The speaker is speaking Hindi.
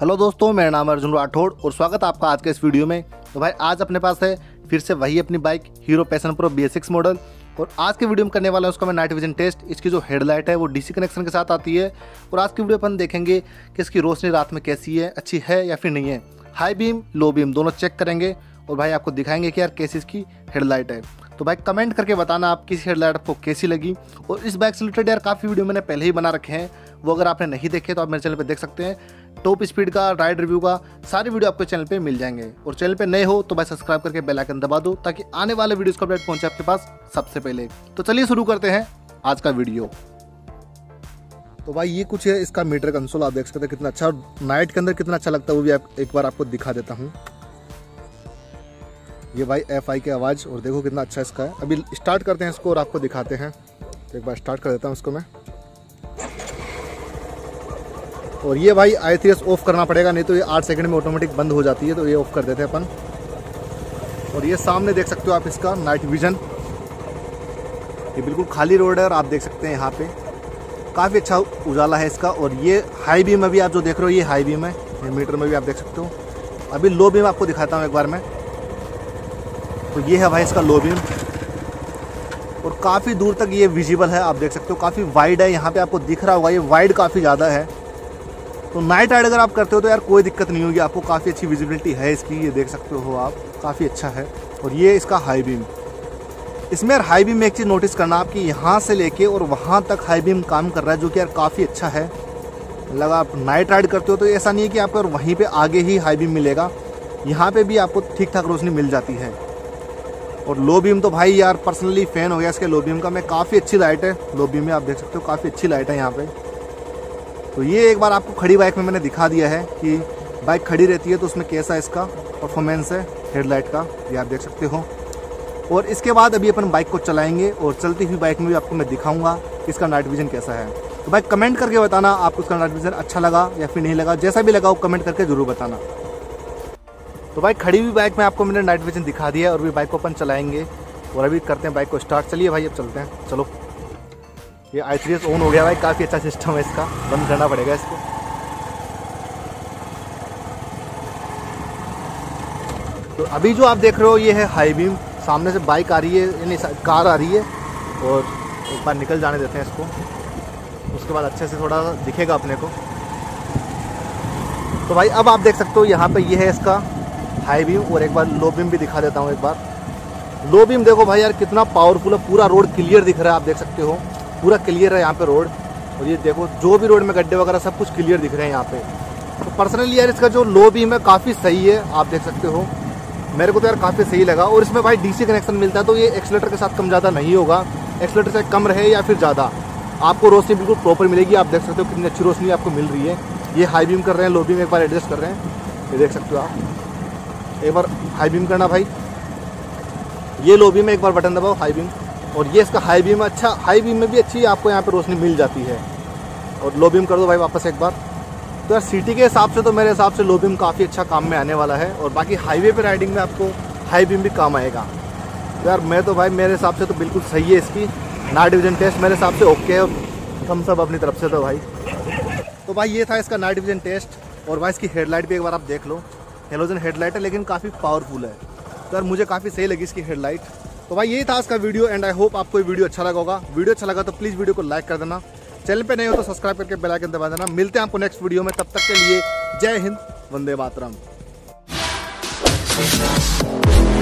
हेलो दोस्तों, मेरा नाम अर्जुन राठौड़ और स्वागत है आपका आज के इस वीडियो में। तो भाई आज अपने पास है फिर से वही अपनी bike Hero Passion Pro BS6 model और आज के वीडियो में करने वाला है उसका मैं नाइट विजन टेस्ट। इसकी जो हेडलाइट है वो DC कनेक्शन के साथ आती है और आज की वीडियो अपन देखेंगे कि इसकी रोशनी रात में कैसी है, अच्छी है या फिर नहीं है। हाई बीम, लो बीम दोनों चेक करेंगे और भाई आपको दिखाएंगे कि यार कैसी इसकी हेडलाइट है। तो भाई कमेंट करके बताना आप किस हेडलाइट आपको कैसी लगी। और इस बाइक से रिलेटेड यार काफ़ी वीडियो मैंने पहले ही बना रखे हैं, वो अगर आपने नहीं देखे तो आप मेरे चैनल पे देख सकते हैं। टॉप स्पीड का, राइड रिव्यू का सारे वीडियो आपके चैनल पे मिल जाएंगे। और चैनल पे नए हो तो भाई सब्सक्राइब करके बेल आइकन दबा दो ताकि आने वाले वीडियोज़ का अपडेट पहुँचे आपके पास सबसे पहले। तो चलिए शुरू करते हैं आज का वीडियो। तो भाई ये कुछ है इसका मीटर कंसोल, आप देख सकते हैं कितना अच्छा नाइट के अंदर कितना अच्छा लगता है वो भी एक बार आपको दिखा देता हूँ। ये भाई FI की आवाज़ और देखो कितना अच्छा इसका है। अभी स्टार्ट करते हैं इसको और आपको दिखाते हैं। तो एक बार स्टार्ट कर देता हूँ इसको मैं। और ये भाई ICS ऑफ़ करना पड़ेगा, नहीं तो ये 8 सेकंड में ऑटोमेटिक बंद हो जाती है, तो ये ऑफ़ कर देते हैं अपन। और ये सामने देख सकते हो आप इसका नाइट विजन। ये बिल्कुल खाली रोड है और आप देख सकते हैं यहाँ पर काफ़ी अच्छा उजाला है इसका। और ये हाई बीम अभी आप जो देख रहे हो ये हाई बीम है, मीटर में भी आप देख सकते हो। अभी लो बीम आपको दिखाता हूँ एक बार मैं। तो ये है भाई इसका लो बीम और काफ़ी दूर तक ये विजिबल है, आप देख सकते हो। काफ़ी वाइड है, यहाँ पे आपको दिख रहा होगा ये वाइड काफ़ी ज़्यादा है। तो नाइट राइड अगर आप करते हो तो यार कोई दिक्कत नहीं होगी, आपको काफ़ी अच्छी विजिबिलिटी है इसकी, ये देख सकते हो आप, काफ़ी अच्छा है। और ये इसका हाई बीम। इसमें यार हाई बीम में एक चीज़ नोटिस करना आप कि यहाँ से लेके और वहाँ तक हाई बीम काम कर रहा है, जो कि यार काफ़ी अच्छा है। मतलब आप नाइट राइड करते हो तो ऐसा नहीं है कि आपको वहीं पर आगे ही हाई बीम मिलेगा, यहाँ पर भी आपको ठीक ठाक रोशनी मिल जाती है। और लो बीम तो भाई यार पर्सनली फ़ैन हो गया इसके लो बीम का मैं, काफ़ी अच्छी लाइट है लो बीम में, आप देख सकते हो काफ़ी अच्छी लाइट है यहाँ पे। तो ये एक बार आपको खड़ी बाइक में मैंने दिखा दिया है कि बाइक खड़ी रहती है तो उसमें कैसा इसका परफॉर्मेंस है हेडलाइट का, ये आप देख सकते हो। और इसके बाद अभी अपन बाइक को चलाएँगे और चलती हुई बाइक में भी आपको मैं दिखाऊँगा इसका नाइट विज़न कैसा है। तो भाई कमेंट करके बताना आपको इसका नाइट विज़न अच्छा लगा या फिर नहीं लगा, जैसा भी लगा वो कमेंट करके ज़रूर बताना। तो भाई खड़ी हुई बाइक में आपको मैंने नाइट विजन दिखा दिया है और भी बाइक को अपन चलाएंगे और अभी करते हैं बाइक को स्टार्ट। चलिए भाई अब चलते हैं, चलो। ये ICS ऑन हो गया भाई, काफ़ी अच्छा सिस्टम है इसका, बंद करना पड़ेगा इसको। तो अभी जो आप देख रहे हो ये है हाई बीम, सामने से बाइक आ रही है यानी कार आ रही है और एक बार निकल जाने देते हैं इसको, उसके बाद अच्छे से थोड़ा दिखेगा अपने को। तो भाई अब आप देख सकते हो यहाँ पर ये है इसका हाई बीम। और एक बार लो बीम भी दिखा देता हूँ एक बार। लो बीम देखो भाई यार कितना पावरफुल है, पूरा रोड क्लियर दिख रहा है, आप देख सकते हो पूरा क्लियर है यहाँ पे रोड। और ये देखो जो भी रोड में गड्ढे वगैरह सब कुछ क्लियर दिख रहे हैं यहाँ पे। तो पर्सनली यार इसका जो लो बीम है काफ़ी सही है, आप देख सकते हो, मेरे को तो यार काफ़ी सही लगा। और इसमें भाई DC कनेक्शन मिलता है तो ये एक्सीलेटर के साथ कम ज़्यादा नहीं होगा, एक्सीलेटर से कम रहे या फिर ज़्यादा, आपको रोशनी बिल्कुल प्रॉपर मिलेगी। आप देख सकते हो कितनी अच्छी रोशनी आपको मिल रही है। ये हाई बीम कर रहे हैं, लो बीम एक बार एडजस्ट कर रहे हैं, ये देख सकते हो आप। एक बार हाई बीम करना भाई, ये लो बीम में एक बार बटन दबाओ हाई बीम। और ये इसका हाई बीम, अच्छा हाई बीम में भी अच्छी आपको यहाँ पे रोशनी मिल जाती है। और लो बीम कर दो भाई वापस एक बार। तो यार सिटी के हिसाब से तो मेरे हिसाब से लो बीम काफ़ी अच्छा काम में आने वाला है और बाकी हाईवे पे राइडिंग में आपको हाई बीम भी काम आएगा। तो यार मैं तो भाई मेरे हिसाब से तो बिल्कुल सही है इसकी नाइट विजन टेस्ट, मेरे हिसाब से ओके है, थम्स अप अपनी तरफ से। तो भाई ये था इसका नाइट विजन टेस्ट। और भाई इसकी हेडलाइट भी एक बार आप देख लो, हेलोजन हेडलाइट है लेकिन काफ़ी पावरफुल है। तो यार मुझे काफ़ी सही लगी इसकी हेडलाइट। तो भाई यही था इसका वीडियो एंड आई होप आपको ये वीडियो अच्छा लगा होगा। वीडियो अच्छा लगा तो प्लीज़ वीडियो को लाइक कर देना, चैनल पे नहीं हो तो सब्सक्राइब करके बेल आइकन दबा देना। मिलते हैं आपको नेक्स्ट वीडियो में, तब तक के लिए जय हिंद, वंदे मातरम।